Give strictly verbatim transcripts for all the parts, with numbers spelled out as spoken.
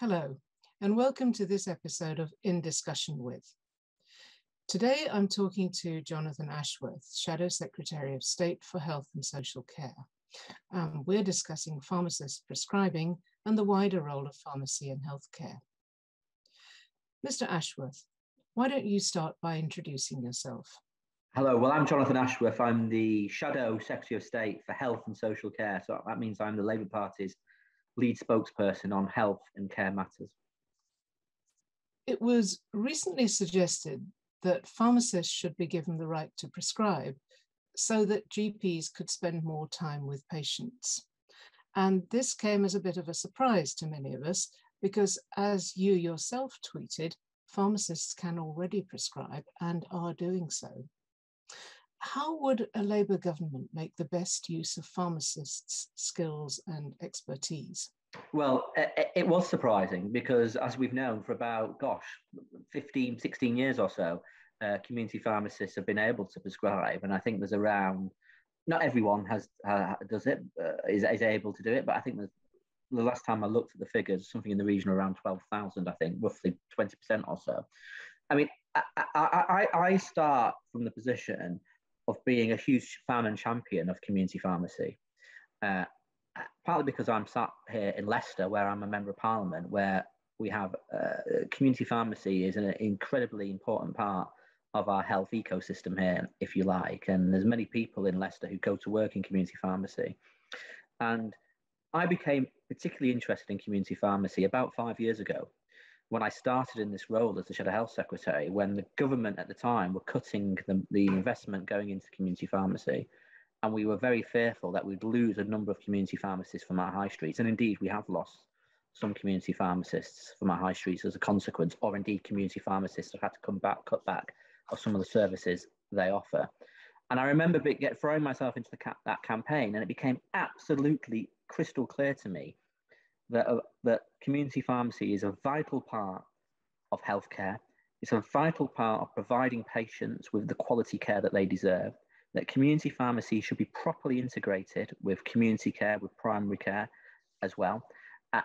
Hello, and welcome to this episode of In Discussion With. Today, I'm talking to Jonathan Ashworth, Shadow Secretary of State for Health and Social Care. Um, we're discussing pharmacist prescribing and the wider role of pharmacy in healthcare. Mister Ashworth, why don't you start by introducing yourself? Hello, well, I'm Jonathan Ashworth. I'm the Shadow Secretary of State for Health and Social Care. So that means I'm the Labour Party's lead spokesperson on health and care matters. It was recently suggested that pharmacists should be given the right to prescribe so that G Ps could spend more time with patients. And this came as a bit of a surprise to many of us, because as you yourself tweeted, pharmacists can already prescribe and are doing so. How would a Labour government make the best use of pharmacists' skills and expertise? Well, it was surprising because, as we've known for about, gosh, fifteen, sixteen years or so, uh, community pharmacists have been able to prescribe. And I think there's around, not everyone has uh, does it, uh, is, is able to do it, but I think the last time I looked at the figures, something in the region around twelve thousand, I think, roughly twenty percent or so. I mean, I, I, I start from the position of being a huge fan and champion of community pharmacy, uh, partly because I'm sat here in Leicester, where I'm a member of parliament, where we have uh, community pharmacy is an incredibly important part of our health ecosystem here, if you like. And there's many people in Leicester who go to work in community pharmacy. And I became particularly interested in community pharmacy about five years ago, when I started in this role as the Shadow Health Secretary, when the government at the time were cutting the, the investment going into community pharmacy. And we were very fearful that we'd lose a number of community pharmacists from our high streets. And indeed, we have lost some community pharmacists from our high streets as a consequence, or indeed community pharmacists have had to come back, cut back of some of the services they offer. And I remember get, throwing myself into the ca- that campaign, and it became absolutely crystal clear to me that, uh, that community pharmacy is a vital part of healthcare. It's a vital part of providing patients with the quality care that they deserve. That community pharmacy should be properly integrated with community care, with primary care as well. Uh,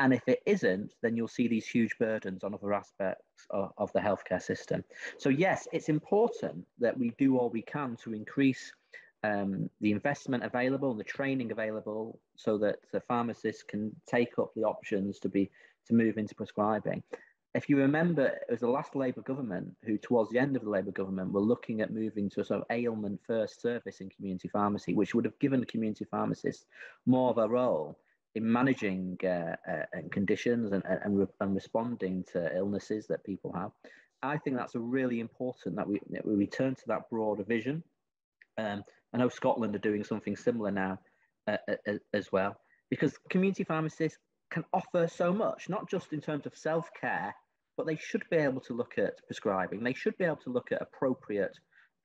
and if it isn't, then you'll see these huge burdens on other aspects of, of the healthcare system. So yes, it's important that we do all we can to increase um, the investment available and the training available so that the pharmacists can take up the options to be to move into prescribing. If you remember, it was the last Labour government who, towards the end of the Labour government, were looking at moving to a sort of ailment-first service in community pharmacy, which would have given community pharmacists more of a role in managing uh, uh, and conditions and, and, re- and responding to illnesses that people have. I think that's really important that we, that we return to that broader vision. Um, I know Scotland are doing something similar now uh, uh, as well, because community pharmacists can offer so much, not just in terms of self-care, but they should be able to look at prescribing. They should be able to look at appropriate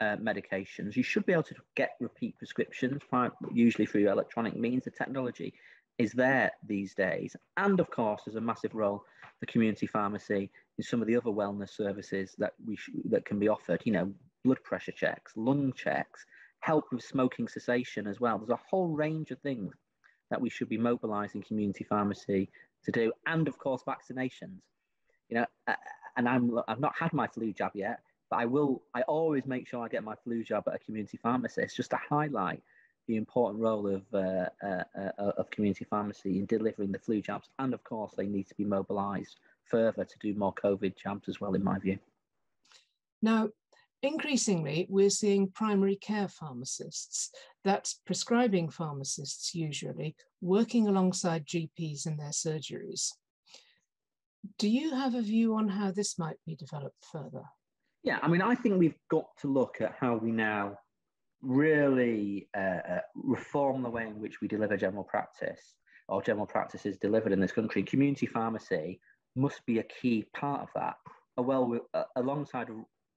uh, medications. You should be able to get repeat prescriptions, usually through electronic means. The technology is there these days. And of course, there's a massive role for community pharmacy in some of the other wellness services that we sh- that can be offered, you know, blood pressure checks, lung checks, help with smoking cessation as well. There's a whole range of things that we should be mobilising community pharmacy to do. And of course, vaccinations. You know, uh, and I'm, I've not had my flu jab yet, but I will, I always make sure I get my flu jab at a community pharmacist, just to highlight the important role of uh, uh, uh, of community pharmacy in delivering the flu jabs. And of course, they need to be mobilised further to do more COVID jabs as well, in my view. Now, increasingly, we're seeing primary care pharmacists, that's prescribing pharmacists usually, working alongside G Ps in their surgeries. Do you have a view on how this might be developed further? Yeah, I mean, I think we've got to look at how we now really uh, reform the way in which we deliver general practice, or general practice is delivered in this country. Community pharmacy must be a key part of that, well, uh, alongside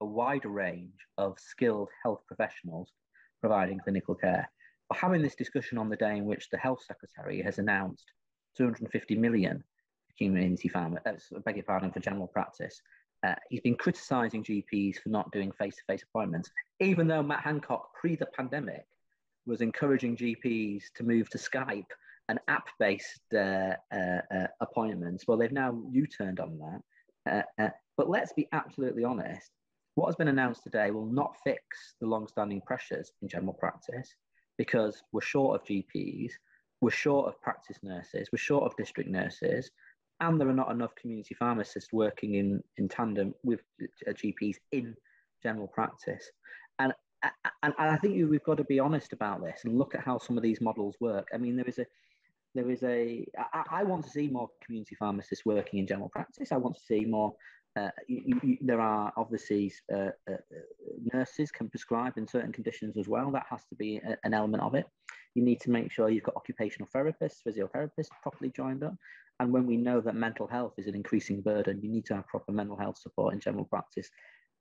a wider range of skilled health professionals providing clinical care. We're having this discussion on the day in which the Health Secretary has announced two hundred fifty million community pharmacists, uh, beg your pardon, for general practice. Uh, he's been criticising G Ps for not doing face-to-face appointments, even though Matt Hancock, pre the pandemic, was encouraging G Ps to move to Skype an app-based uh, uh, uh, appointments. Well, they've now U-turned on that. Uh, uh, but let's be absolutely honest. What has been announced today will not fix the long-standing pressures in general practice, because we're short of G Ps, we're short of practice nurses, we're short of district nurses, and there are not enough community pharmacists working in, in tandem with G Ps in general practice. And, and, and I think we've got to be honest about this and look at how some of these models work. I mean, there is a, there is a, I, I want to see more community pharmacists working in general practice. I want to see more. Uh, you, you, there are obviously uh, uh, nurses can prescribe in certain conditions as well. That has to be a, an element of it. You need to make sure you've got occupational therapists, physiotherapists properly joined up. And when we know that mental health is an increasing burden, you need to have proper mental health support in general practice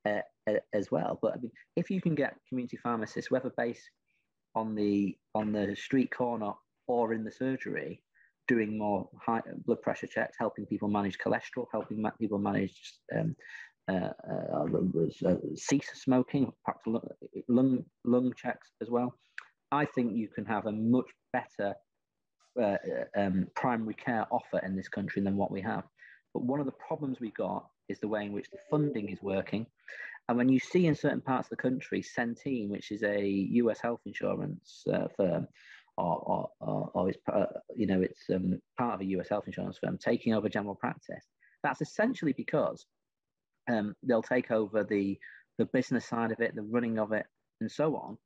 uh, uh, as well. But I mean, if you can get community pharmacists, whether based on the on the street corner or in the surgery, doing more high blood pressure checks, helping people manage cholesterol, helping ma people manage um, uh, uh, uh, cease smoking, perhaps lung, lung checks as well. I think you can have a much better uh, um, primary care offer in this country than what we have. But one of the problems we got is the way in which the funding is working. And when you see in certain parts of the country, Centene, which is a U S health insurance uh, firm, Or, or, or it's, uh, you know, it's um, part of a U S health insurance firm taking over general practice. That's essentially because um, they'll take over the the business side of it, the running of it, and so on.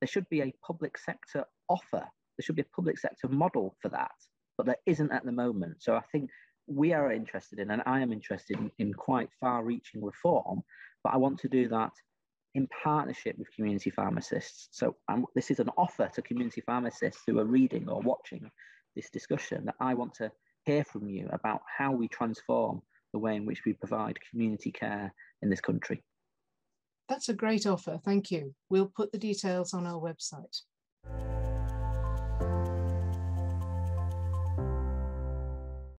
There should be a public sector offer. There should be a public sector model for that, but there isn't at the moment. So I think we are interested in, and I am interested in, in quite far-reaching reform, but I want to do that in partnership with community pharmacists. So um, this is an offer to community pharmacists who are reading or watching this discussion, that I want to hear from you about how we transform the way in which we provide community care in this country. That's a great offer, thank you. We'll put the details on our website.